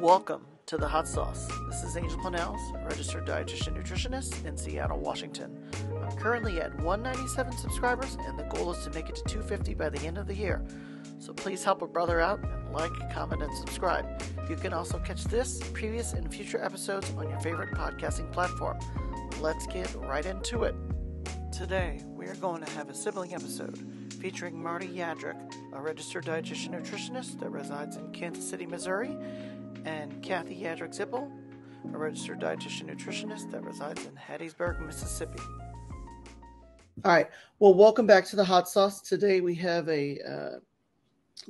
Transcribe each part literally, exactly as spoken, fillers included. Welcome to The Hot Sauce. This is Angel C Planells, registered dietitian nutritionist in Seattle, Washington. I'm currently at one ninety-seven subscribers, and the goal is to make it to two fifty by the end of the year. So please help a brother out and like, comment, and subscribe. You can also catch this, previous, and future episodes on your favorite podcasting platform. Let's get right into it. Today, we are going to have a sibling episode featuring Marty Yadrick, a registered dietitian nutritionist that resides in Kansas City, Missouri, and Kathy Yadrick-Zippel, a registered dietitian nutritionist that resides in Hattiesburg, Mississippi. All right. Well, welcome back to The Hot Sauce. Today we have a uh,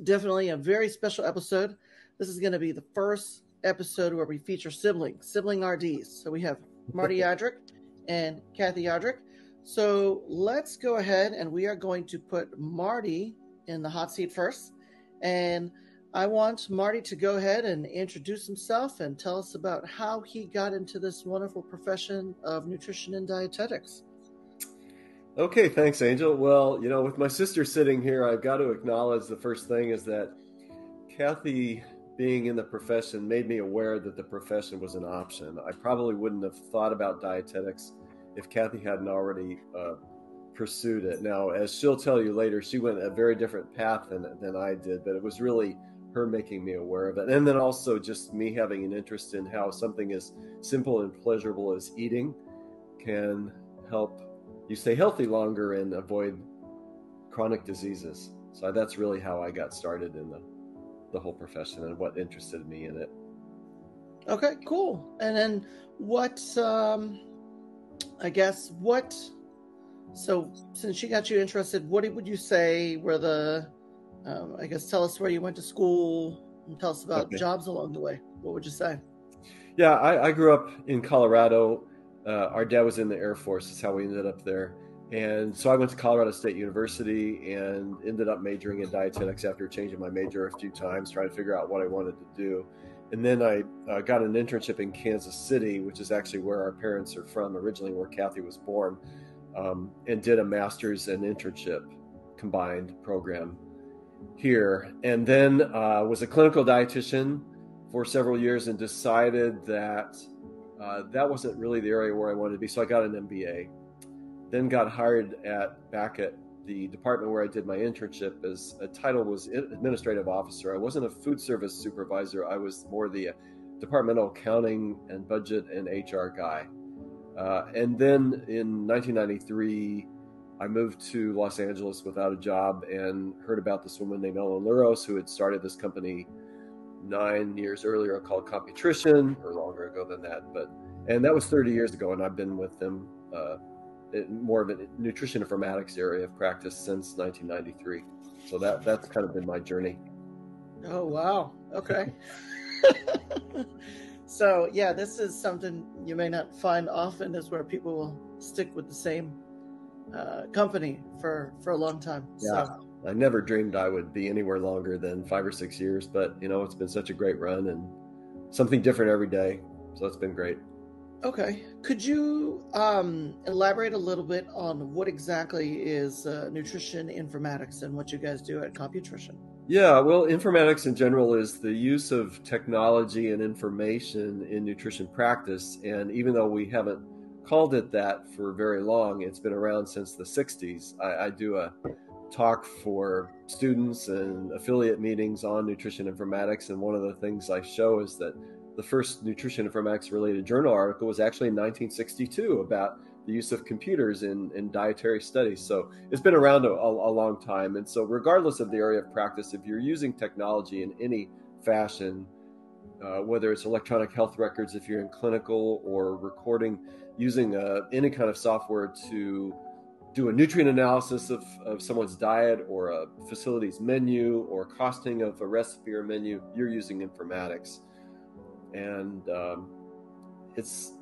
definitely a very special episode. This is going to be the first episode where we feature siblings, sibling R Ds. So we have Marty Yadrick and Kathy Yadrick. So let's go ahead, and we are going to put Marty in the hot seat first. And I want Marty to go ahead and introduce himself and tell us about how he got into this wonderful profession of nutrition and dietetics. Okay, thanks, Angel. Well, you know, with my sister sitting here, I've got to acknowledge the first thing is that Kathy being in the profession made me aware that the profession was an option. I probably wouldn't have thought about dietetics if Kathy hadn't already uh, pursued it. Now, as she'll tell you later, she went a very different path than, than I did, but it was really her making me aware of it. And then also just me having an interest in how something as simple and pleasurable as eating can help you stay healthy longer and avoid chronic diseases. So that's really how I got started in the, the whole profession and what interested me in it. Okay, cool. And then what, um, I guess, what, so since she got you interested, what would you say were the, Um, I guess tell us where you went to school and tell us about okay. jobs along the way. What would you say? Yeah, I, I grew up in Colorado. Uh, our dad was in the Air Force. That's how we ended up there. And so I went to Colorado State University and ended up majoring in dietetics after changing my major a few times, trying to figure out what I wanted to do. And then I uh, got an internship in Kansas City, which is actually where our parents are from, originally where Kathy was born, um, and did a master's and internship combined program here. And then uh, was a clinical dietitian for several years and decided that uh, that wasn't really the area where I wanted to be. So I got an M B A, then got hired at back at the department where I did my internship as a title was administrative officer. I wasn't a food service supervisor. I was more the departmental accounting and budget and H R guy. Uh, and then in nineteen ninety-three, I moved to Los Angeles without a job and heard about this woman named Ellen Luros, who had started this company nine years earlier called Computrition, or longer ago than that. But and that was thirty years ago, and I've been with them uh, in more of a nutrition informatics area of practice since nineteen ninety-three. So that that's kind of been my journey. Oh, wow. Okay. So, yeah, this is something you may not find often, is where people will stick with the same uh company for for a long time. Yeah, so I never dreamed I would be anywhere longer than five or six years, but you know, it's been such a great run and something different every day, so it's been great. Okay, could you um elaborate a little bit on what exactly is uh, nutrition informatics and what you guys do at Computrition? Yeah, well, informatics in general is the use of technology and information in nutrition practice, and even though we haven't called it that for very long, it's been around since the sixties. I, I do a talk for students and affiliate meetings on nutrition informatics, and one of the things I show is that the first nutrition informatics related journal article was actually in nineteen sixty-two about the use of computers in, in dietary studies. So it's been around a, a long time, and so regardless of the area of practice, if you're using technology in any fashion, Uh, whether it's electronic health records, if you're in clinical, or recording, using uh, any kind of software to do a nutrient analysis of, of someone's diet or a facility's menu or costing of a recipe or menu, you're using informatics. And um, it's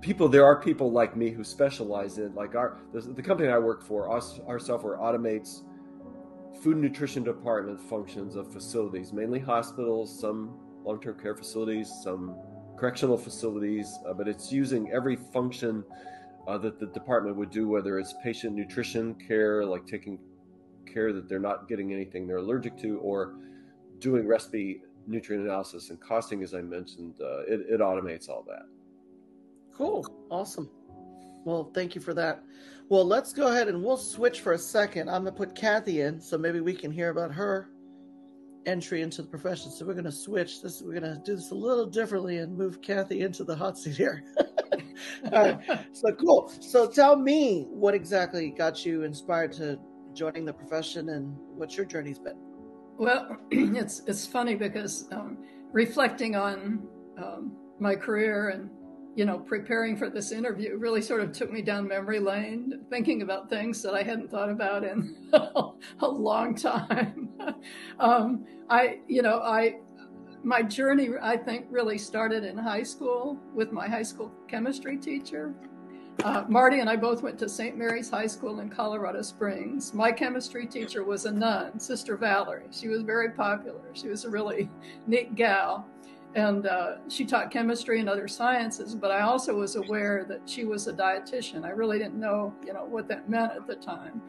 people, there are people like me who specialize in, like our, the, the company I work for, our, our software automates food and nutrition department functions of facilities, mainly hospitals, some long-term care facilities, some correctional facilities, uh, but it's using every function uh, that the department would do, whether it's patient nutrition care, like taking care that they're not getting anything they're allergic to, or doing recipe nutrient analysis and costing, as I mentioned, uh, it, it automates all that. Cool. Awesome. Well, thank you for that. Well, let's go ahead and we'll switch for a second. I'm going to put Kathy in, so maybe we can hear about her entry into the profession. So we're going to switch this. We're going to do this a little differently and move Kathy into the hot seat here. All right. So cool. So tell me what exactly got you inspired to joining the profession and what your journey's been. Well, it's it's funny because um, reflecting on um, my career and, you know, preparing for this interview really sort of took me down memory lane, thinking about things that I hadn't thought about in a long time. um, I, you know, I, my journey, I think, really started in high school with my high school chemistry teacher. Uh, Marty and I both went to Saint Mary's High School in Colorado Springs. My chemistry teacher was a nun, Sister Valerie. She was very popular. She was a really neat gal. And uh, she taught chemistry and other sciences, but I also was aware that she was a dietitian. I really didn't know, you know, what that meant at the time.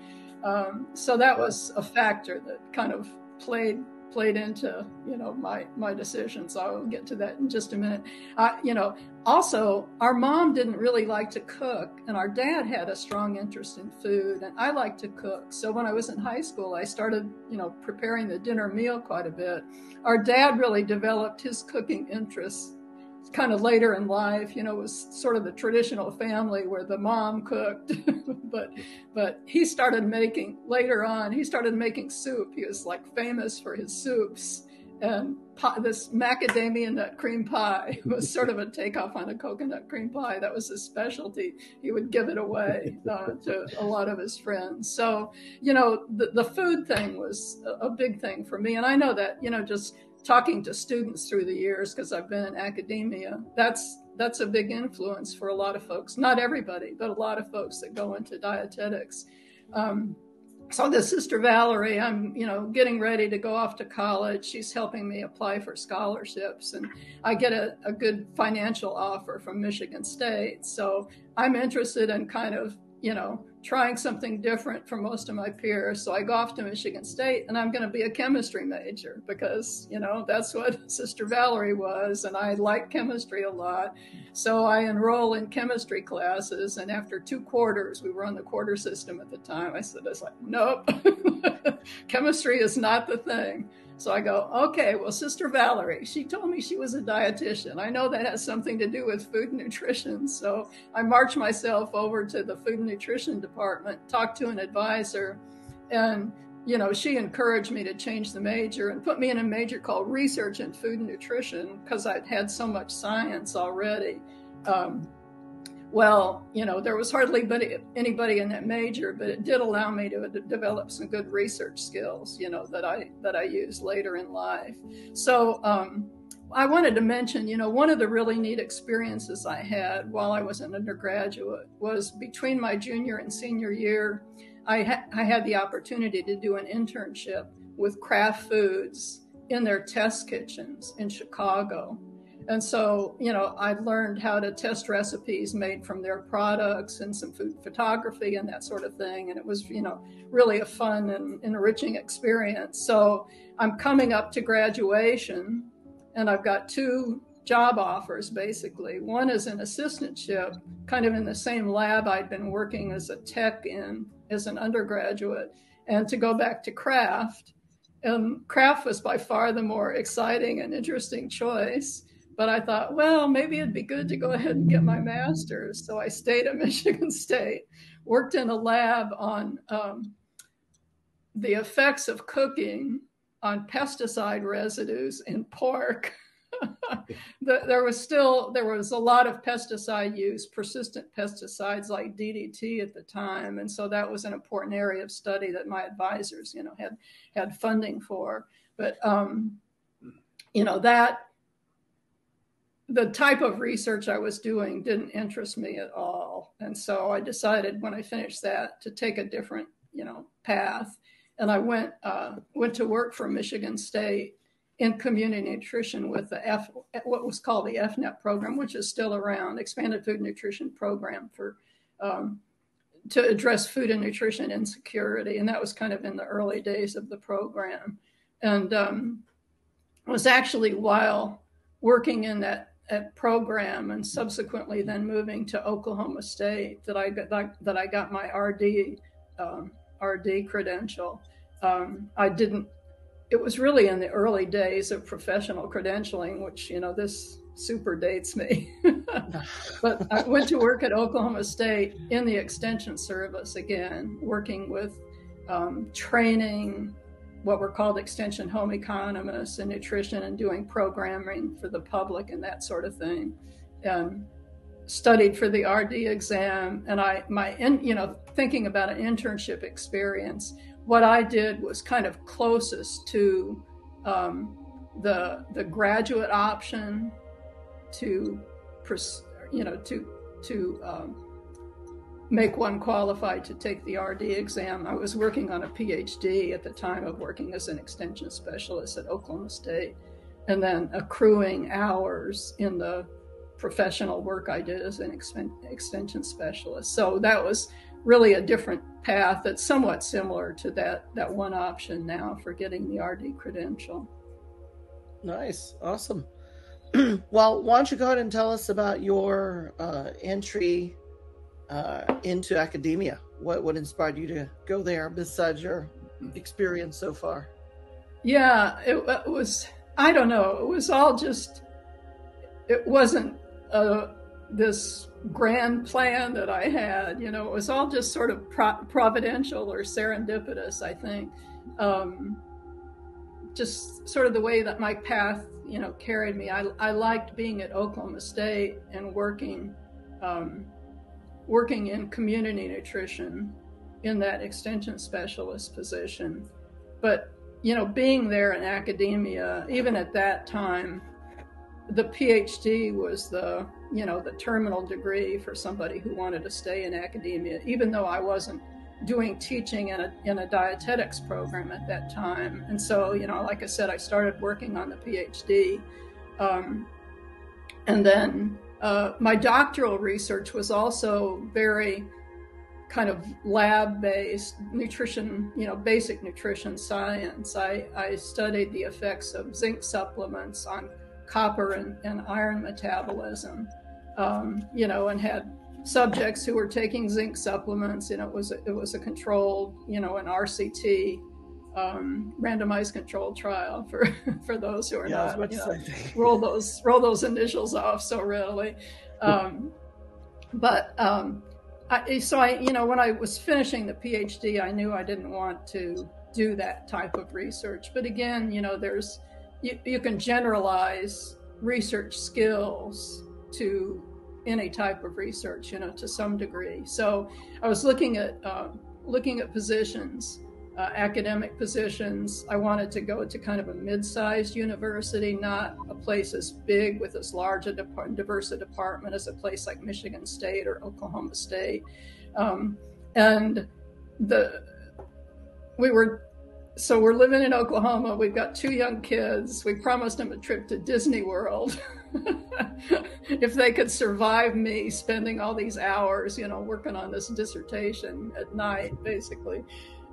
Um, so that was a factor that kind of played played into, you know, my my decisions. I'll get to that in just a minute. I, you know, also our mom didn't really like to cook, and our dad had a strong interest in food, and I liked to cook. So when I was in high school, I started, you know, preparing the dinner meal quite a bit. Our dad really developed his cooking interests kind of later in life. You know, it was sort of the traditional family where the mom cooked, but but he started making, later on, he started making soup. He was like famous for his soups, and pie, this macadamia nut cream pie was sort of a takeoff on a coconut cream pie. That was his specialty. He would give it away uh, to a lot of his friends. So, you know, the, the food thing was a, a big thing for me. And I know that, you know, just talking to students through the years, because I've been in academia, that's that's a big influence for a lot of folks, not everybody, but a lot of folks that go into dietetics. Um, so this Sister Valerie, I'm, you know, getting ready to go off to college. She's helping me apply for scholarships, and I get a, a good financial offer from Michigan State. So I'm interested in kind of, you know, trying something different from most of my peers. So I go off to Michigan State, and I'm going to be a chemistry major because, you know, that's what Sister Valerie was. And I like chemistry a lot. So I enroll in chemistry classes. And after two quarters, we were on the quarter system at the time, I said, I was like, nope, chemistry is not the thing. So I go, okay, well, Sister Valerie, she told me she was a dietitian. I know that has something to do with food and nutrition. So I march myself over to the food and nutrition department, talk to an advisor, and, you know, she encouraged me to change the major and put me in a major called research in food and nutrition because I'd had so much science already. Um, Well, you know, there was hardly anybody in that major, but it did allow me to d- develop some good research skills, you know, that I that I used later in life. So um, I wanted to mention, you know, one of the really neat experiences I had while I was an undergraduate was between my junior and senior year, I, ha- I had the opportunity to do an internship with Kraft Foods in their test kitchens in Chicago. And so, you know, I learned how to test recipes made from their products and some food photography and that sort of thing. And it was, you know, really a fun and enriching experience. So I'm coming up to graduation, and I've got two job offers, basically. One is an assistantship, kind of in the same lab I'd been working as a tech in as an undergraduate, and to go back to Kraft. And Kraft was by far the more exciting and interesting choice. But I thought, well, maybe it'd be good to go ahead and get my master's. So I stayed at Michigan State, worked in a lab on um, the effects of cooking on pesticide residues in pork. There was still, there was a lot of pesticide use, persistent pesticides like D D T at the time. And so that was an important area of study that my advisors, you know, had, had funding for. But, um, you know, that, the type of research I was doing didn't interest me at all. And so I decided when I finished that to take a different, you know, path. And I went uh, went to work for Michigan State in community nutrition with the F, what was called the F N E P program, which is still around, Expanded Food Nutrition Program for um, to address food and nutrition insecurity. And that was kind of in the early days of the program. And um, was actually while working in that, that program and subsequently then moving to Oklahoma State that I got, that I got my R D um, R D credential. Um, I didn't, it was really in the early days of professional credentialing, which, you know, this super dates me. But I went to work at Oklahoma State in the Extension Service again, working with um, training what were called Extension home economists in nutrition and doing programming for the public and that sort of thing. Um, studied for the R D exam, and I, my, in, you know, thinking about an internship experience, what I did was kind of closest to um, the the graduate option to, you know, to to um, make one qualified to take the R D exam. I was working on a PhD at the time of working as an extension specialist at Oklahoma State, and then accruing hours in the professional work I did as an extension specialist. So that was really a different path that's somewhat similar to that, that one option now for getting the R D credential. Nice. Awesome. Well, why don't you go ahead and tell us about your uh, entry uh, into academia? What, what inspired you to go there besides your experience so far? Yeah, it, it was, I don't know. It was all just, it wasn't uh, this grand plan that I had, you know, it was all just sort of pro providential or serendipitous, I think. Um, just sort of the way that my path, you know, carried me. I, I liked being at Oklahoma State and working, um, working in community nutrition in that extension specialist position. But, you know, being there in academia, even at that time, the PhD was the, you know, the terminal degree for somebody who wanted to stay in academia, even though I wasn't doing teaching in a, in a dietetics program at that time. And so, you know, like I said, I started working on the PhD. Um, and then uh, my doctoral research was also very kind of lab-based nutrition, you know, basic nutrition science. I, I studied the effects of zinc supplements on copper and, and iron metabolism, um, you know, and had subjects who were taking zinc supplements, and it was a, it was a controlled, you know, an R C T, um, randomized controlled trial for for those who are yeah, not you know, roll those roll those initials off so readily, um, but um, I, so I you know when I was finishing the PhD, I knew I didn't want to do that type of research, but again, you know, there's You, you can generalize research skills to any type of research, you know, to some degree. So I was looking at uh, looking at positions, uh, academic positions. I wanted to go to kind of a mid-sized university, not a place as big with as large a diverse a department as a place like Michigan State or Oklahoma State. Um, and the we were. So we're living in Oklahoma. We've got two young kids. We promised them a trip to Disney World if they could survive me spending all these hours, you know, working on this dissertation at night, basically.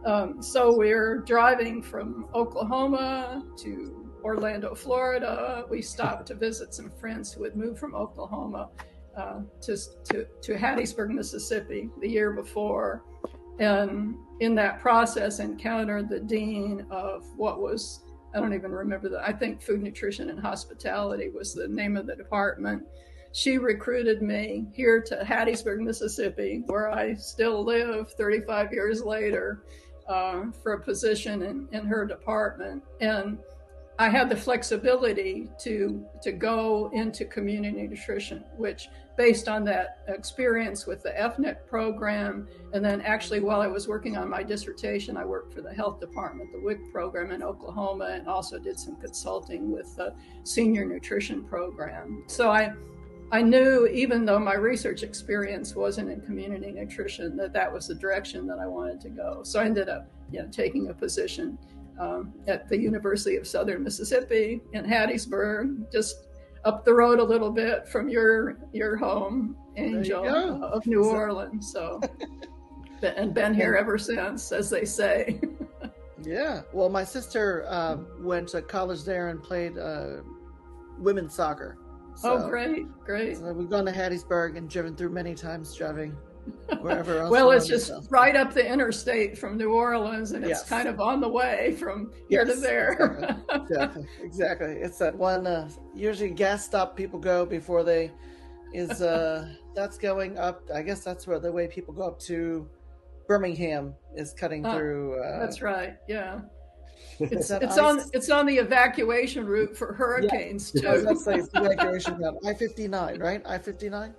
Um, so we're driving from Oklahoma to Orlando, Florida. We stopped to visit some friends who had moved from Oklahoma uh, to, to, to Hattiesburg, Mississippi, the year before. And in that process, encountered the dean of what was, I don't even remember that, I think Food, Nutrition, and Hospitality was the name of the department. She recruited me here to Hattiesburg, Mississippi, where I still live thirty-five years later, uh, for a position in, in her department. And I had the flexibility to, to go into community nutrition, which based on that experience with the F N E P program. And then actually while I was working on my dissertation, I worked for the health department, the W I C program in Oklahoma, and also did some consulting with the senior nutrition program. So I, I knew, even though my research experience wasn't in community nutrition, that that was the direction that I wanted to go. So I ended up, you know, taking a position Um, at the University of Southern Mississippi in Hattiesburg, just up the road a little bit from your your home, Angel, uh, of New Orleans. So, and been here ever since, as they say. Yeah. Well, my sister uh, went to college there and played uh, women's soccer. So, oh, great, great. So we've gone to Hattiesburg and driven through many times driving wherever else. Well, it's just myself. Right up the interstate from New Orleans, and yes. It's kind of on the way from here yes, to there. Exactly. Exactly. It's that one, uh, usually gas stop people go before they is, uh, that's going up. I guess that's where the way people go up to Birmingham is cutting oh, through. Uh, that's right. Yeah. It's, it's on it's on the evacuation route for hurricanes, yeah. too. That's like evacuation route. I fifty-nine, right? I fifty-nine?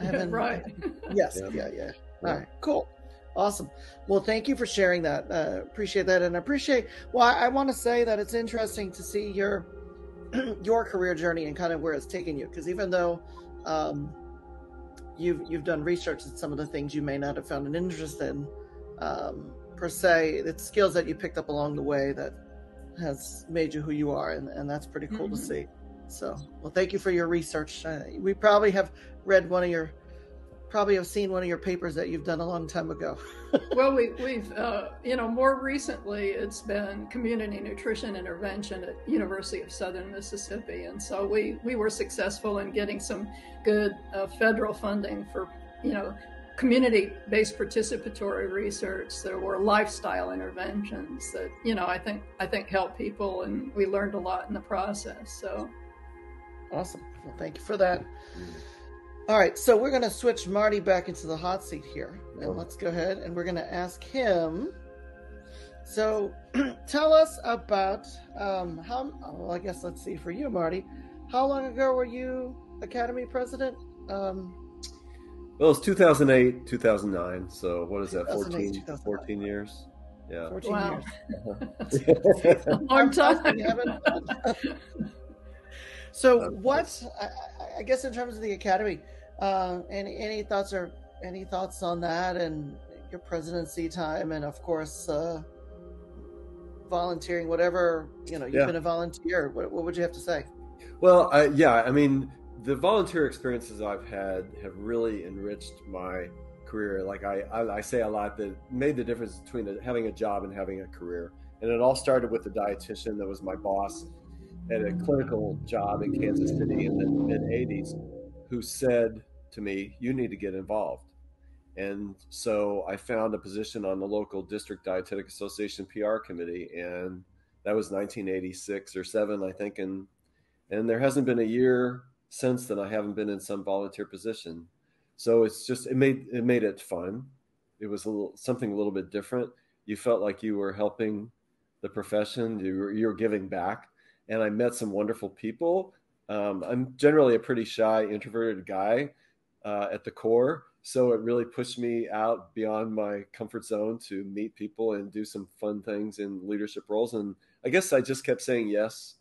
I haven't, right. I, yes. Yeah. yeah, yeah. All right. Cool. Awesome. Well, thank you for sharing that. Uh, appreciate that. And appreciate, well, I, I want to say that it's interesting to see your, your career journey and kind of where it's taken you. Because even though um, you've, you've done research in some of the things you may not have found an interest in, um, per se, it's skills that you picked up along the way that has made you who you are, and, and that's pretty cool mm-hmm. to see. So, well, thank you for your research. Uh, we probably have read one of your, probably have seen one of your papers that you've done a long time ago. Well, we, we've, uh, you know, more recently it's been community nutrition intervention at University of Southern Mississippi, and so we we were successful in getting some good uh, federal funding for, you know, community-based participatory research. There were lifestyle interventions that, you know, I think I think help people, and we learned a lot in the process. So, awesome. Well, thank you for that. All right, so we're going to switch Marty back into the hot seat here, and let's go ahead and we're going to ask him. So, tell us about um, how. Well, I guess let's see for you, Marty. How long ago were you Academy president? Um, Well, it's two thousand eight, two thousand nine. So what is that, fourteen, fourteen years? Yeah. fourteen wow. years. It's a long time. So what, I, I guess in terms of the Academy, uh, any, any thoughts or any thoughts on that and your presidency time and of course uh, volunteering, whatever, you know, you've yeah. been a volunteer. What, what would you have to say? Well, I, yeah, I mean, the volunteer experiences I've had have really enriched my career. Like I, I, I say a lot that made the difference between a, having a job and having a career. And it all started with a dietitian that was my boss at a clinical job in Kansas City in the mid eighties who said to me, you need to get involved. And so I found a position on the local district dietetic association P R committee. And that was nineteen eighty-six or seven, I think. And, and there hasn't been a year since then I haven't been in some volunteer position. So it's just, it made it made it fun. It was a little, something a little bit different. You felt like you were helping the profession, you were, you were giving back. And I met some wonderful people. Um, I'm generally a pretty shy, introverted guy uh, at the core. So it really pushed me out beyond my comfort zone to meet people and do some fun things in leadership roles. And I guess I just kept saying yes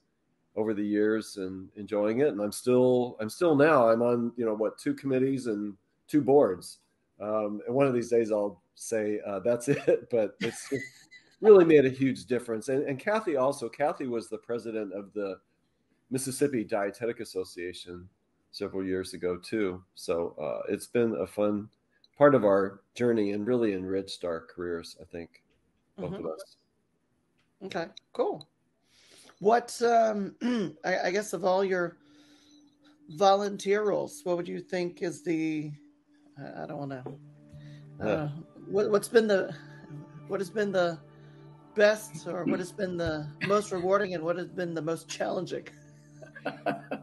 over the years and enjoying it. And I'm still, I'm still now I'm on, you know, what, two committees and two boards. Um, and one of these days I'll say, uh, that's it, but it's it really made a huge difference. And, and Kathy also, Kathy was the president of the Mississippi Dietetic Association several years ago too. So uh, it's been a fun part of our journey and really enriched our careers, I think, both mm-hmm. of us. Okay, cool. What, um, I, I guess of all your volunteer roles, what would you think is the, I don't want to, uh, what, what's been the, what has been the best or what has been the most rewarding and what has been the most challenging?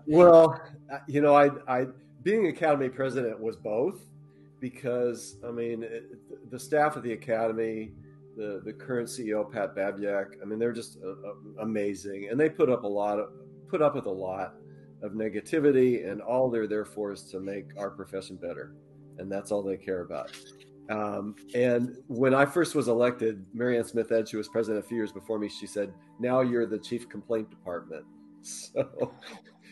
Well, you know, I, I, being Academy president was both because, I mean, it, the staff of the Academy, The, the current C E O, Pat Babiak, I mean, they're just uh, amazing. And they put up a lot of, put up with a lot of negativity, and all they're there for is to make our profession better. And that's all they care about. Um, and when I first was elected, Marianne Smith-Edge, who was president a few years before me, she said, now you're the chief complaint department. So,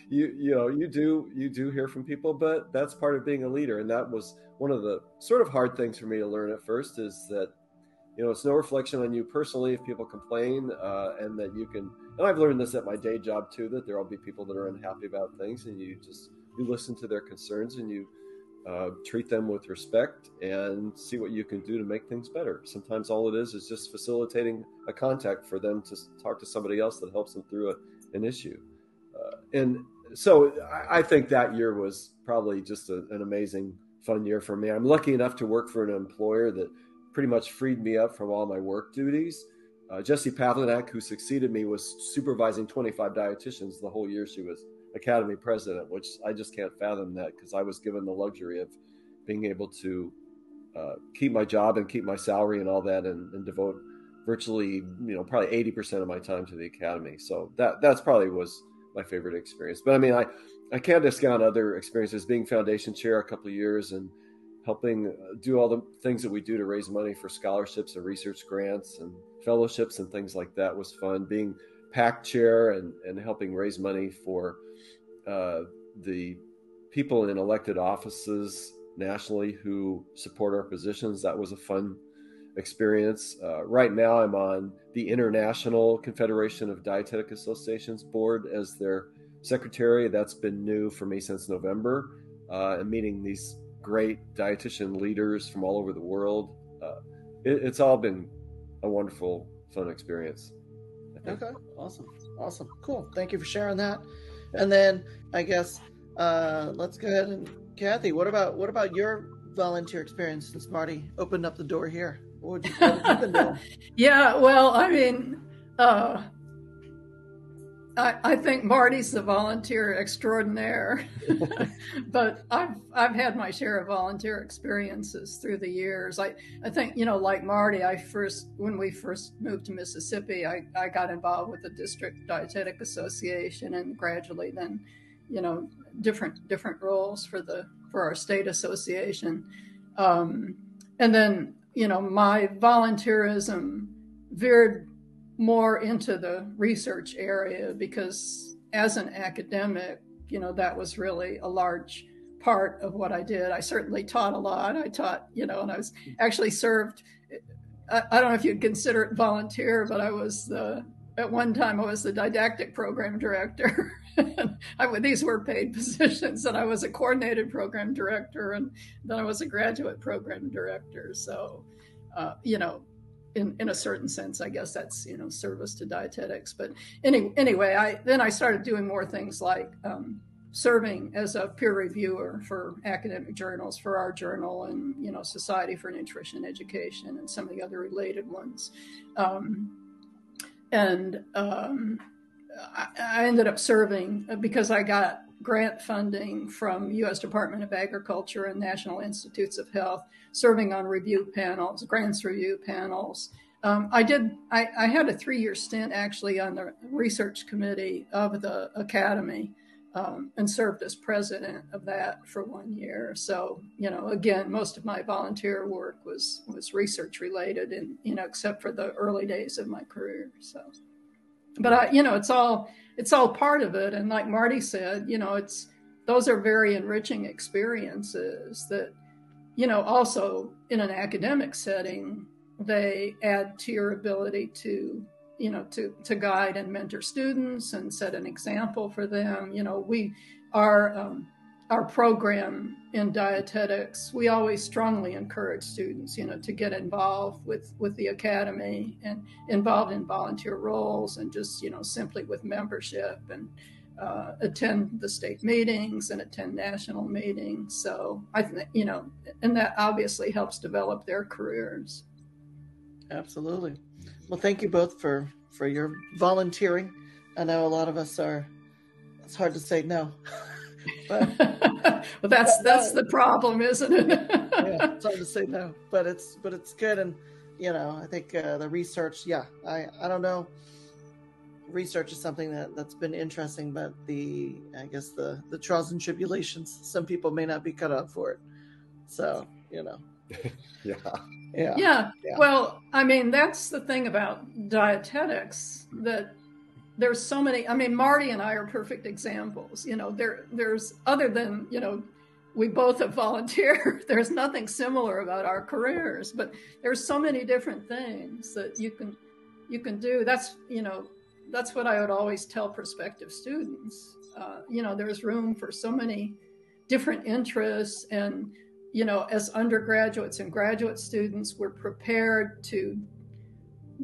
you you know, you do, you do hear from people, but that's part of being a leader. And that was one of the sort of hard things for me to learn at first is that, you know, it's no reflection on you personally if people complain uh, and that you can, and I've learned this at my day job too, that there'll be people that are unhappy about things and you just, you listen to their concerns and you uh, treat them with respect and see what you can do to make things better. Sometimes all it is is just facilitating a contact for them to talk to somebody else that helps them through a, an issue. Uh, and so I, I think that year was probably just a, an amazing, fun year for me. I'm lucky enough to work for an employer that pretty much freed me up from all my work duties. Uh, Jesse Pavlinac, who succeeded me, was supervising twenty-five dietitians the whole year she was Academy president, which I just can't fathom that, because I was given the luxury of being able to uh, keep my job and keep my salary and all that, and, and devote virtually, you know, probably eighty percent of my time to the Academy. So that that's probably was my favorite experience. But I mean, I, I can't discount other experiences, being foundation chair a couple of years and helping do all the things that we do to raise money for scholarships and research grants and fellowships and things like that was fun. Being PAC chair and, and helping raise money for uh, the people in elected offices nationally who support our positions. That was a fun experience. Uh, right now I'm on the International Confederation of Dietetic Associations board as their secretary. That's been new for me since November, uh, and meeting these great dietitian leaders from all over the world. Uh, it, it's all been a wonderful, fun experience. Okay. Awesome. Awesome. Cool. Thank you for sharing that. And then I guess uh, let's go ahead and Kathy, what about, what about your volunteer experience since Marty opened up the door here? What would you, what would you been doing? Yeah, well, I mean, uh, I, I think Marty's the volunteer extraordinaire, but I've, I've had my share of volunteer experiences through the years. I, I think, you know, like Marty, I first, when we first moved to Mississippi, I, I got involved with the District Dietetic Association, and gradually then, you know, different, different roles for the, for our state association. Um, and then, you know, my volunteerism veered more into the research area, because as an academic, you know, that was really a large part of what I did. I certainly taught a lot. I taught, you know, and I was actually served, I, I don't know if you'd consider it volunteer, but I was the, at one time I was the didactic program director. I, these were paid positions, and I was a coordinated program director, and then I was a graduate program director. So, uh, you know, in, in a certain sense, I guess that's, you know, service to dietetics. But any, anyway, I then I started doing more things like um, serving as a peer reviewer for academic journals, for our journal and, you know, Society for Nutrition Education and some of the other related ones. Um, and um, I, I ended up serving because I got grant funding from U S Department of Agriculture and National Institutes of Health, serving on review panels, grants review panels. Um, I did, I, I had a three-year stint actually on the research committee of the Academy, um, and served as president of that for one year. So, you know, again, most of my volunteer work was, was research related, and, you know, except for the early days of my career. So, but I, you know, it's all, it's all part of it. And like Marty said, you know, it's, those are very enriching experiences that, you know, also in an academic setting, they add to your ability to, you know, to, to guide and mentor students and set an example for them. You know, we, our, um, our program in dietetics, we always strongly encourage students, you know, to get involved with, with the academy and involved in volunteer roles and just, you know, simply with membership and, Uh, attend the state meetings and attend national meetings. So I think, you know, and that obviously helps develop their careers. Absolutely. Well, thank you both for, for your volunteering. I know a lot of us are, it's hard to say no. But, well, that's, but that's no. The problem, isn't it? Yeah, it's hard to say no, but it's, but it's good. And, you know, I think uh, the research, yeah, I, I don't know. Research is something that that's been interesting, but the I guess the the trials and tribulations, some people may not be cut out for it. So, you know. yeah. yeah. Yeah. Yeah. Well, I mean, that's the thing about dietetics, that there's so many. I mean, Marty and I are perfect examples. You know, there there's other than, you know, we both have volunteered. There's nothing similar about our careers, but there's so many different things that you can you can do. That's, you know, that's what I would always tell prospective students. Uh, you know, there's room for so many different interests. And, you know, as undergraduates and graduate students, we're prepared to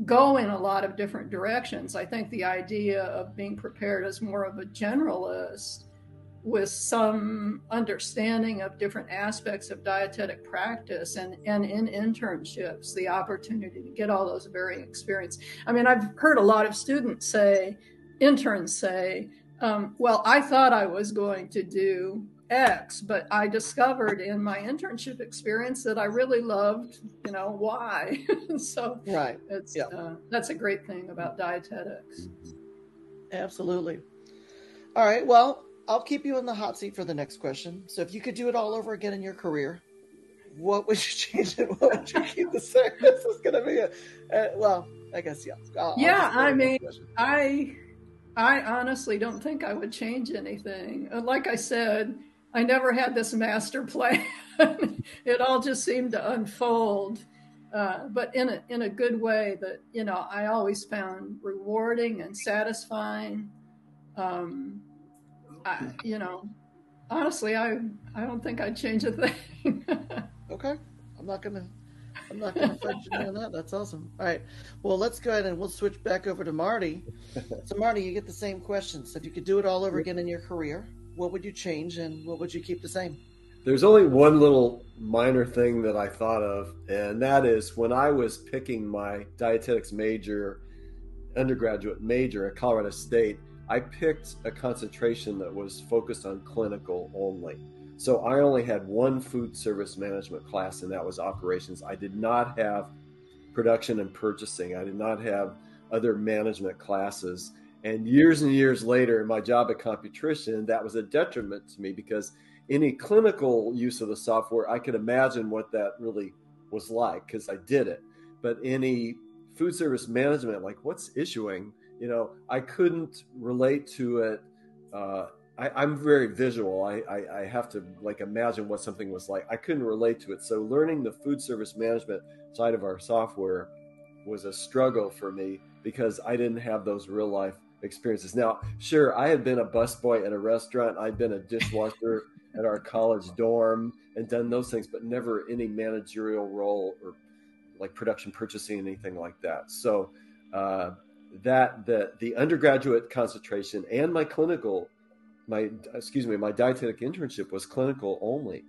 go in a lot of different directions. I think the idea of being prepared as more of a generalist with some understanding of different aspects of dietetic practice, and, and in internships, the opportunity to get all those varying experience. I mean, I've heard a lot of students say, interns say, um, well, I thought I was going to do X, but I discovered in my internship experience that I really loved, you know, Y. So right. It's, yeah. uh, that's a great thing about dietetics. Absolutely. All right. Well, I'll keep you in the hot seat for the next question. So if you could do it all over again in your career, what would you change it? What would you keep the same? This is going to be a, uh, well, I guess, yeah. I'll, yeah, I'll I mean, I, I honestly don't think I would change anything. Like I said, I never had this master plan. It all just seemed to unfold, uh, but in a, in a good way that, you know, I always found rewarding and satisfying. Um, I, you know, honestly, I I don't think I'd change a thing. Okay, I'm not gonna I'm not gonna fight you on that. That's awesome. All right, well, let's go ahead and we'll switch back over to Marty. So Marty, you get the same questions. If you could do it all over again in your career, what would you change and what would you keep the same? There's only one little minor thing that I thought of, and that is when I was picking my dietetics major, undergraduate major at Colorado State, I picked a concentration that was focused on clinical only. So I only had one food service management class, and that was operations. I did not have production and purchasing. I did not have other management classes. And years and years later, in my job at Computrition, that was a detriment to me, because any clinical use of the software, I could imagine what that really was like because I did it. But any food service management, like what's issuing? You know, I couldn't relate to it. Uh, I, I'm very visual. I, I, I have to like imagine what something was like. I couldn't relate to it. So learning the food service management side of our software was a struggle for me because I didn't have those real life experiences. Now, sure, I had been a busboy at a restaurant. I'd been a dishwasher at our college dorm and done those things, but never any managerial role or like production, purchasing, anything like that. So, uh, that the, the undergraduate concentration and my clinical, my, excuse me, my dietetic internship was clinical only.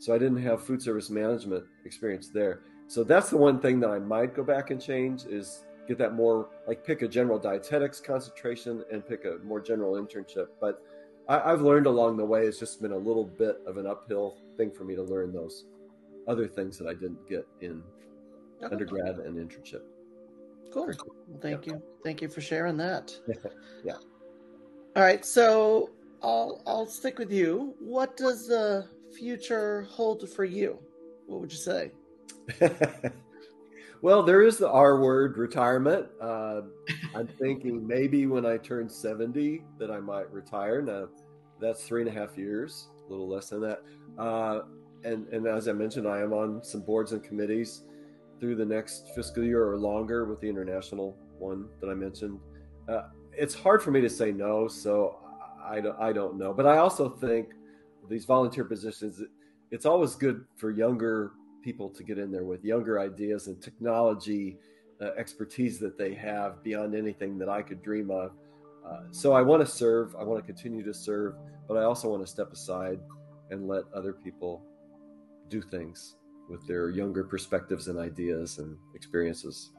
So I didn't have food service management experience there. So that's the one thing that I might go back and change is get that more, like pick a general dietetics concentration and pick a more general internship. But I, I've learned along the way, it's just been a little bit of an uphill thing for me to learn those other things that I didn't get in undergrad and internship. Cool. Cool. Well, thank yeah. you. Thank you for sharing that. Yeah. All right. So I'll I'll stick with you. What does the future hold for you? What would you say? Well, there is the R word, retirement. Uh, I'm thinking maybe when I turn seventy that I might retire. Now, that's three and a half years, a little less than that. Uh, and and as I mentioned, I am on some boards and committees through the next fiscal year or longer with the international one that I mentioned. Uh, it's hard for me to say no, so I, I don't know. But I also think these volunteer positions, it's always good for younger people to get in there with younger ideas and technology uh, expertise that they have beyond anything that I could dream of. Uh, so I want to serve, I want to continue to serve, but I also want to step aside and let other people do things with their younger perspectives and ideas and experiences.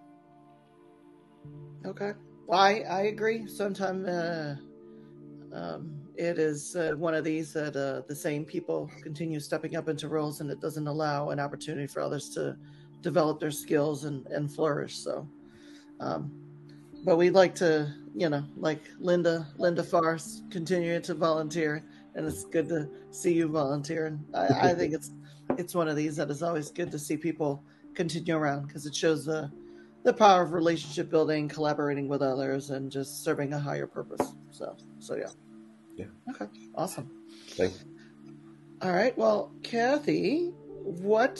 Okay. Well, I, I agree. Sometimes uh, um, it is uh, one of these that uh, the same people continue stepping up into roles, and it doesn't allow an opportunity for others to develop their skills and, and flourish. So, um, but we'd like to, you know, like Linda, Linda Farce, continue to volunteer, and it's good to see you volunteer. And I, I think it's, it's one of these that is always good to see people continue around, because it shows the the power of relationship building, collaborating with others, and just serving a higher purpose. So, so yeah. Yeah. Okay. Awesome. Thanks. All right. Well, Kathy, what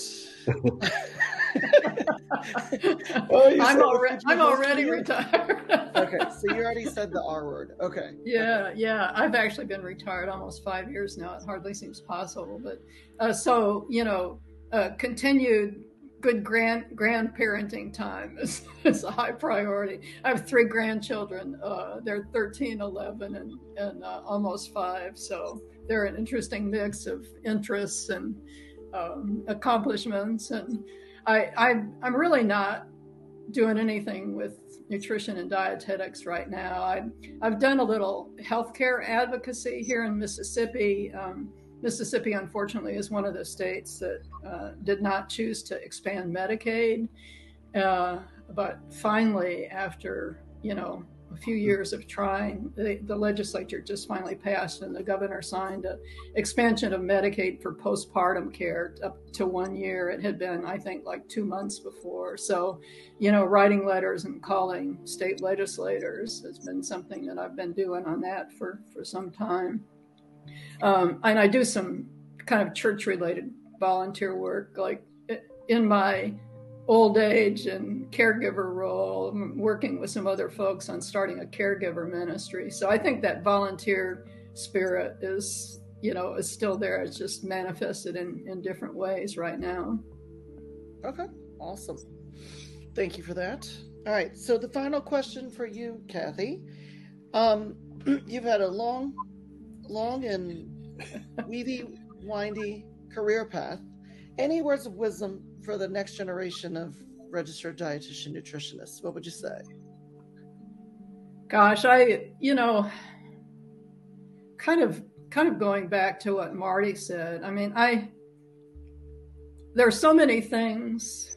well, I'm, alre I'm already retired. Okay, so you already said the R word. Okay. Yeah, okay. yeah. I've actually been retired almost five years now. It hardly seems possible, but uh, so you know, uh, continued good grand grandparenting time is, is a high priority. I have three grandchildren. Uh, they're thirteen, eleven, and and uh, almost five. So they're an interesting mix of interests and um, accomplishments and. I, I, I'm really not doing anything with nutrition and dietetics right now. I, I've done a little healthcare advocacy here in Mississippi. Um, Mississippi, unfortunately, is one of the states that uh, did not choose to expand Medicaid. Uh, but finally, after, you know, a few years of trying, the, the legislature just finally passed and the governor signed an expansion of Medicaid for postpartum care up to one year. It had been, I think, like two months before. So, you know, writing letters and calling state legislators has been something that I've been doing on that for, for some time. Um, and I do some kind of church-related volunteer work, like in my old age and caregiver role, I'm working with some other folks on starting a caregiver ministry. So I think that volunteer spirit is, you know, is still there. It's just manifested in, in different ways right now. Okay, awesome. Thank you for that. All right, so the final question for you, Kathy. Um, you've had a long, long and weedy, windy career path. Any words of wisdom for the next generation of registered dietitian nutritionists? What would you say? Gosh, I, you know, kind of, kind of going back to what Marty said. I mean, I, there are so many things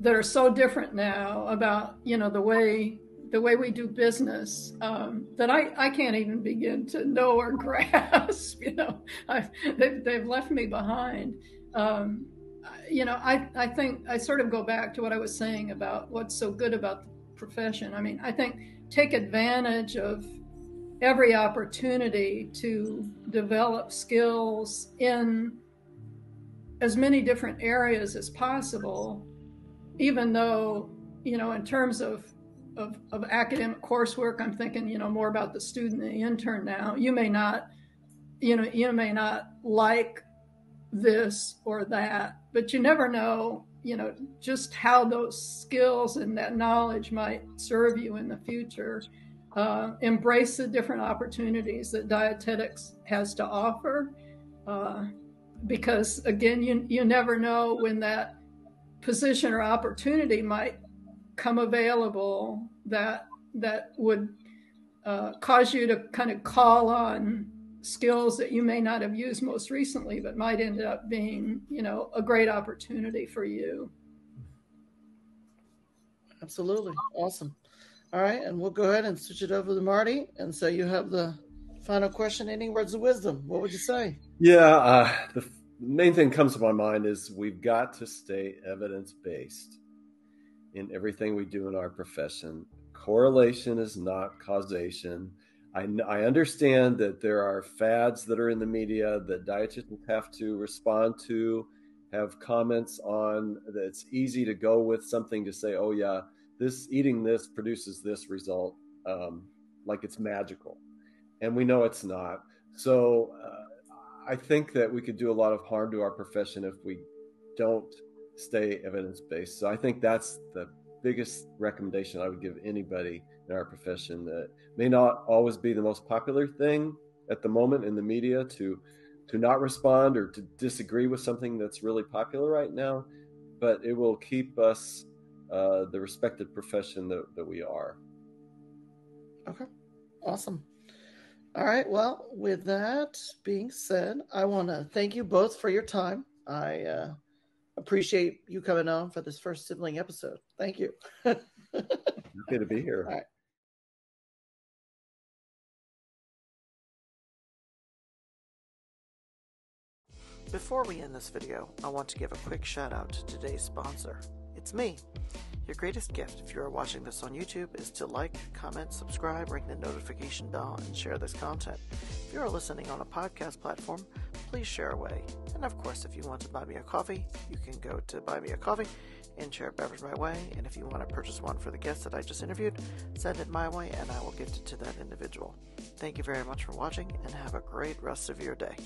that are so different now about, you know, the way, the way we do business, um, that I, I can't even begin to know or grasp, you know, I've, they've, they've left me behind. Um, you know, I, I think I sort of go back to what I was saying about what's so good about the profession. I mean, I think take advantage of every opportunity to develop skills in as many different areas as possible, even though, you know, in terms of, of, of academic coursework, I'm thinking, you know, more about the student and the intern now. You may not, you know, you may not like this or that, but you never know, you know, just how those skills and that knowledge might serve you in the future. Uh, embrace the different opportunities that dietetics has to offer, uh, because again, you, you never know when that position or opportunity might come available that, that would uh, cause you to kind of call on skills that you may not have used most recently, but might end up being, you know, a great opportunity for you. Absolutely. Awesome. All right. And we'll go ahead and switch it over to Marty. And so you have the final question. Any words of wisdom? What would you say? Yeah. Uh, the main thing that comes to my mind is we've got to stay evidence-based in everything we do in our profession. Correlation is not causation. I, I understand that there are fads that are in the media that dietitians have to respond to, have comments on, that it's easy to go with something to say, oh yeah, this eating this produces this result, um, like it's magical. And we know it's not. So uh, I think that we could do a lot of harm to our profession if we don't stay evidence-based. So I think that's the biggest recommendation I would give anybody in our profession. That may not always be the most popular thing at the moment in the media to to not respond or to disagree with something that's really popular right now, but it will keep us uh, the respected profession that, that we are. Okay, awesome. All right, well, with that being said, I want to thank you both for your time. I uh, appreciate you coming on for this first sibling episode. Thank you. Happy to be here. All right. Before we end this video, I want to give a quick shout out to today's sponsor. It's me. Your greatest gift if you are watching this on YouTube is to like, comment, subscribe, ring the notification bell, and share this content. If you are listening on a podcast platform, please share away. And of course, if you want to buy me a coffee, you can go to buy me a coffee and share a beverage my way. And if you want to purchase one for the guest that I just interviewed, send it my way and I will get it to that individual. Thank you very much for watching and have a great rest of your day.